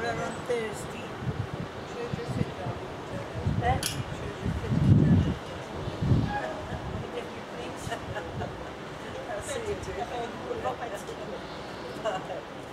but I'm not thirsty. Should just sit down. Should just sit down. If you please. I'll see you too.